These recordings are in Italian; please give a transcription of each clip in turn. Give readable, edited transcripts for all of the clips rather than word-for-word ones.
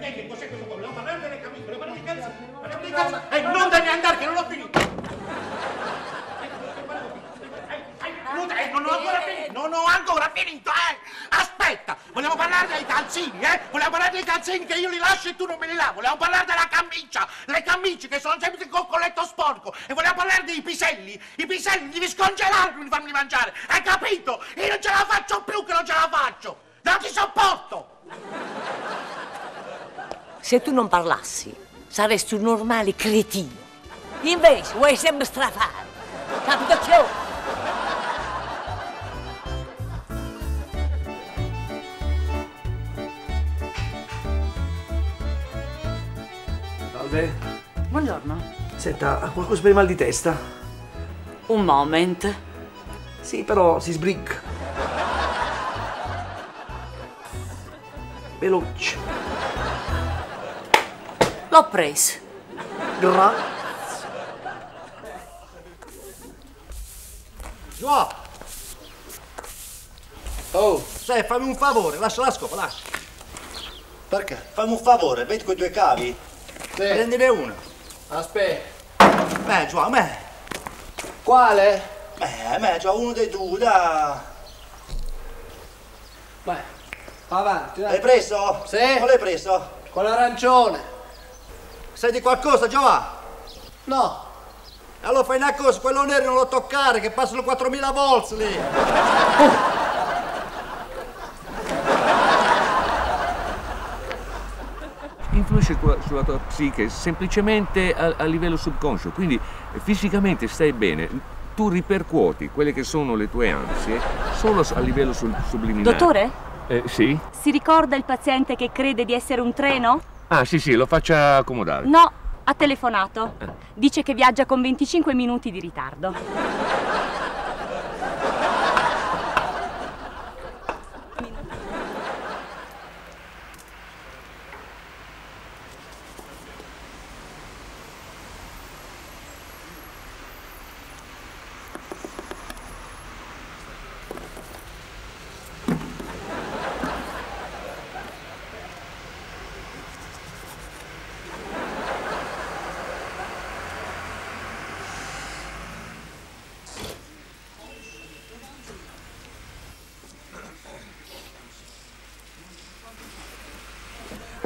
te che cos'è questo qua? Volevo parlare delle camicie, volevo parlare di calza, parliamo di calza, non devi andare che non ho finito! Non ho ancora finito, eh! Aspetta! Volevo parlare dei calzini, eh! Volevo parlare dei calzini che io li lascio e tu non me li lavo! Volevo parlare della camicia! Le camicie che sono sempre col colletto sporco! E volevo parlare dei piselli! I piselli devi scongelarli, farli mangiare! Hai capito? Io non ce la faccio più che non ce la faccio! Non ti sopporto! Se tu non parlassi, saresti un normale cretino. Invece vuoi sempre strafare. Capitazione! Salve. Buongiorno. Senta, ha qualcosa per il mal di testa? Un moment. Sì, però si sbricca. Veloce. L'ho preso. Grazie. Giò! Oh, sai, fammi un favore, lascia la scopa, lascia. Perché? Fammi un favore, vedi quei due cavi? Sì. Prendine uno. Aspetta. Beh, Giò, a me. Quale? Beh, a me, Giò, uno dei due, dai. Beh. Avanti, dai. L'hai preso? Sì. Non l'hai preso? Con l'arancione. Sai di qualcosa, Giovanni? No. Allora fai una cosa, quello nero non lo toccare, che passano 4000 volts lì. Influisce sulla tua psiche semplicemente a livello subconscio, quindi fisicamente stai bene. Tu ripercuoti quelle che sono le tue ansie solo a livello subliminale. Dottore? Sì? Si ricorda il paziente che crede di essere un treno? Ah, sì, sì, lo faccia accomodare. No, ha telefonato. Dice che viaggia con 25 minuti di ritardo.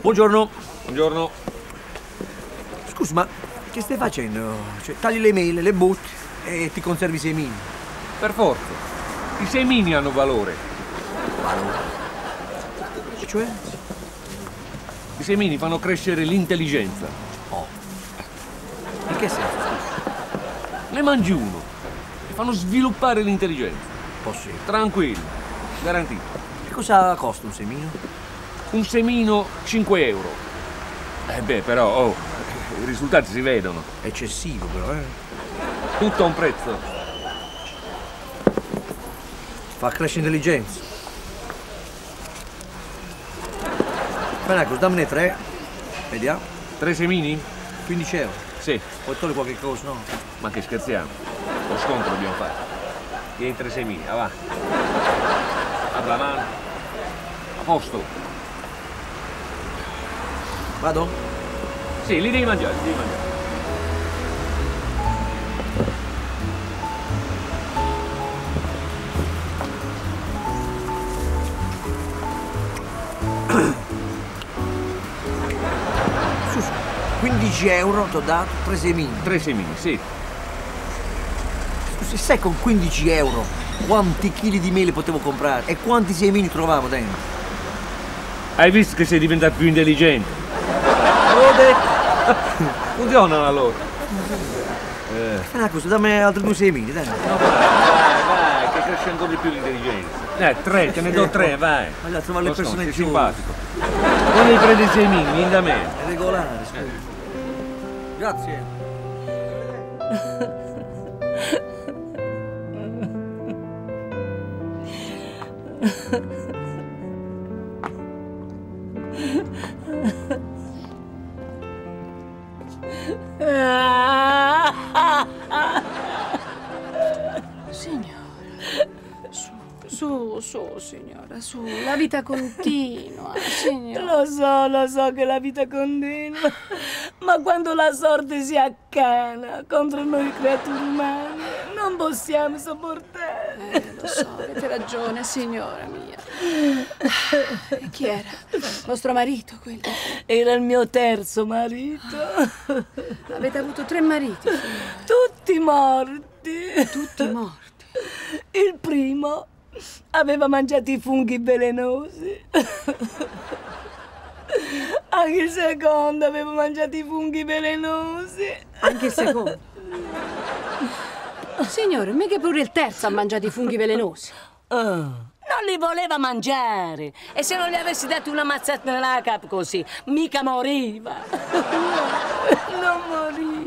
Buongiorno. Buongiorno. Scusa, ma che stai facendo? Cioè, tagli le mele, le butti e ti conservi i semini. Per forza. I semini hanno valore. Valore? Cioè? I semini fanno crescere l'intelligenza. Oh. In che senso, scusa? Ne mangi uno e fanno sviluppare l'intelligenza. Possibile. Tranquillo. Garantito. E cosa costa un semino? Un semino 5 euro. Eh beh, però, oh, i risultati si vedono. Eccessivo, però, eh? Tutto a un prezzo. Fa crescere intelligenza. Bene, ecco, dammene 3. Vediamo. 3 semini? 15 euro. Sì. Poi togli qualche cosa, no? Ma che scherziamo? Lo scontro dobbiamo fare. Vieni 3 semini, va. Apri la mano. A posto. Vado? Sì, li devi mangiare, li devi mangiare. Scusa, 15 euro ti ho dato 3 semini. 3 semini, sì. Scusi, sai con 15 euro quanti chili di mele potevo comprare e quanti semini trovavo dentro? Hai visto che sei diventato più intelligente? Funzionano allora. Una cosa, dammi altri 2 semini, dai. No, vai, che cresce ancora di più l'intelligenza. 3, te ne do 3, vai. Voglio trovare le persone più simpatico. Non li prendi i semini, vieni da me. È regolare, scusa. Grazie. Signora, Su, signora, su, la vita continua, signora. Lo so che la vita continua, ma quando la sorte si accana contro noi creature umane non possiamo sopportare. Lo so, avete ragione, signora mia. Chi era? Vostro marito, quello? Era il mio terzo marito. Avete avuto 3 mariti, signora. Tutti morti. Tutti morti. Il primo aveva mangiato i funghi velenosi. Anche il secondo aveva mangiato i funghi velenosi. Anche il secondo? Signore, mica pure il terzo ha mangiato i funghi velenosi. Non li voleva mangiare. E se non gli avessi dato una mazzata nella cap così, mica moriva. Non moriva.